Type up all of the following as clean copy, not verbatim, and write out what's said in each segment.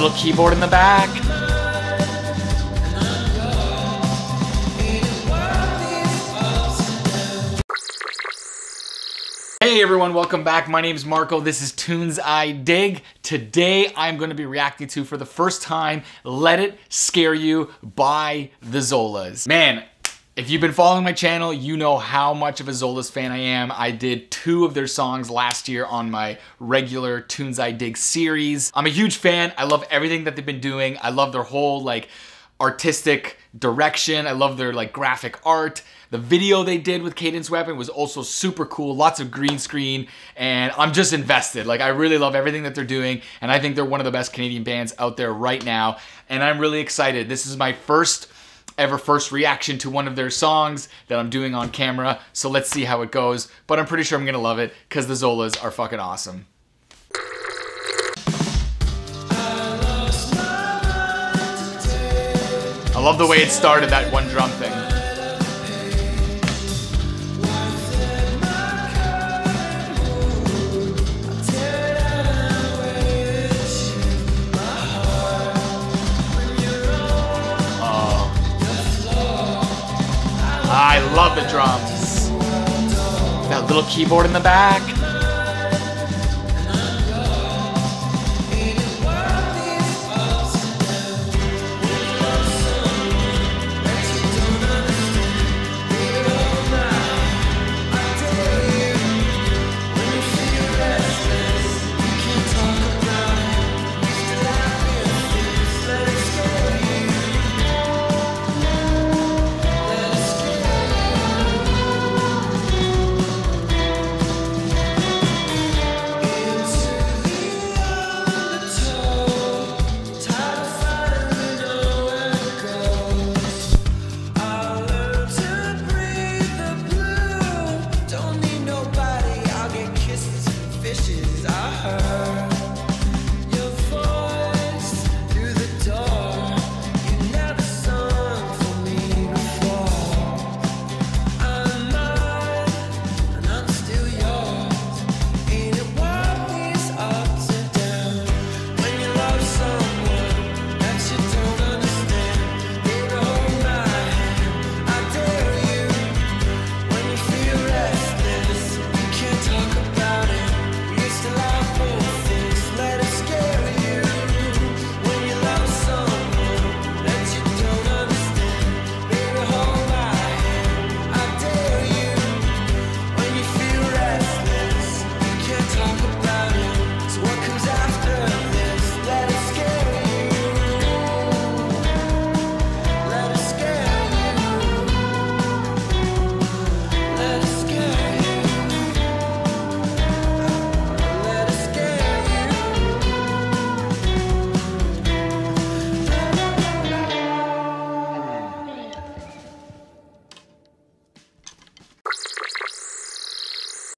little keyboard in the back. Hey everyone, welcome back. My name is Marco. This is Tunes I Dig. Today I'm going to be reacting to, for the first time, Let It Scare You by The Zolas. Man, if you've been following my channel, you know how much of a Zolas fan I am. I did 2 of their songs last year on my regular Tunes I Dig series. I'm a huge fan. I love everything that they've been doing. I love their whole like artistic direction. I love their like graphic art. The video they did with Cadence Weapon was also super cool. Lots of green screen, and I'm just invested. Like, I really love everything that they're doing, and I think they're one of the best Canadian bands out there right now, and I'm really excited. This is my first reaction to one of their songs that I'm doing on camera, so let's see how it goes, but I'm pretty sure I'm gonna love it because the Zolas are fucking awesome. I love the way it started, that one drum thing. Oh. I love the drums. That little keyboard in the back.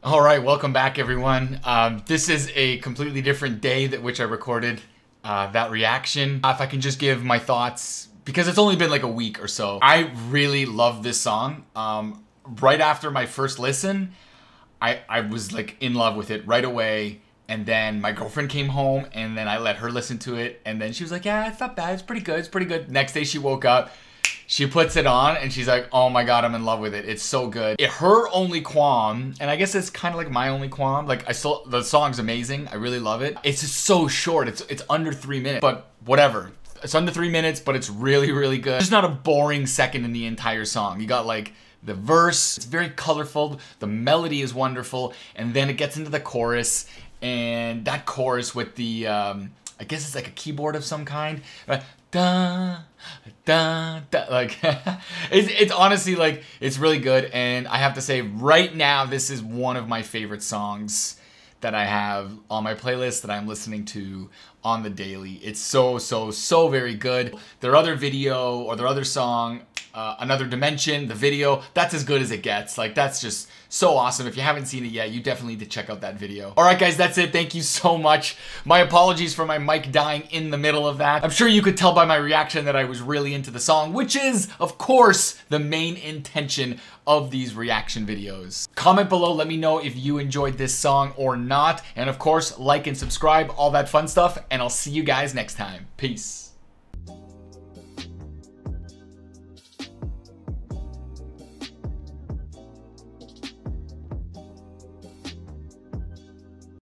All right, welcome back everyone. This is a completely different day that which I recorded that reaction. If I can just give my thoughts, because it's only been like a week or so. I really love this song. Right after my first listen, I was like in love with it right away. And then my girlfriend came home and then I let her listen to it. And then she was like, yeah, it's not bad, it's pretty good, it's pretty good. Next day she woke up, she puts it on and she's like, oh my God, I'm in love with it. It's so good. Her only qualm, and I guess it's kind of like my only qualm, like the song's amazing. I really love it. It's just so short. It's under 3 minutes, but whatever. It's under 3 minutes, but it's really, really good. There's not a boring second in the entire song. You got like the verse, it's very colorful. The melody is wonderful. And then it gets into the chorus, and that chorus with the, I guess it's like a keyboard of some kind. Da, da, da, like it's honestly like, it's really good. And I have to say right now, this is one of my favorite songs that I have on my playlist that I'm listening to on the daily. It's so, so, so very good. Their other video or their other song, Another Dimension, the video, that's as good as it gets. Like, that's just so awesome. If you haven't seen it yet, you definitely need to check out that video. All right, guys, that's it. Thank you so much. My apologies for my mic dying in the middle of that. I'm sure you could tell by my reaction that I was really into the song, which is, of course, the main intention of these reaction videos. Comment below, let me know if you enjoyed this song or not. And of course, like and subscribe, all that fun stuff. and I'll see you guys next time. Peace.